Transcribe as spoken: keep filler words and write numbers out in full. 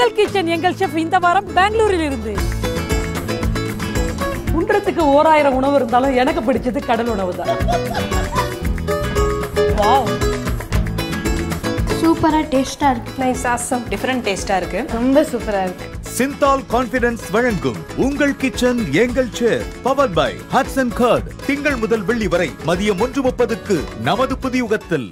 உங்கள் கிச்சன் எங்கள் செஃப் இந்த வாரம் பெங்களூரில் இருந்து. உண்றதுக்கு ஓராயிரம் உணவு இருந்தாலும் எனக்கு பிடிச்சது கடல் உணவு தான். வாவ். சூப்பரா டேஸ்டா இருக்கு. நைஸ் ஆசம் டிஃபரண்ட் டேஸ்டா இருக்கு. ரொம்ப சூப்பரா இருக்கு. சிந்தால் கான்ஃபிடன்ஸ் வழங்கும் உங்கள் கிச்சன் எங்கள் chef powered by Hatsun curd. திங்கள் முதல் வெள்ளி வரை மதியம் ஒன்று முப்பதுக்கு நமது புதியுகத்தில்.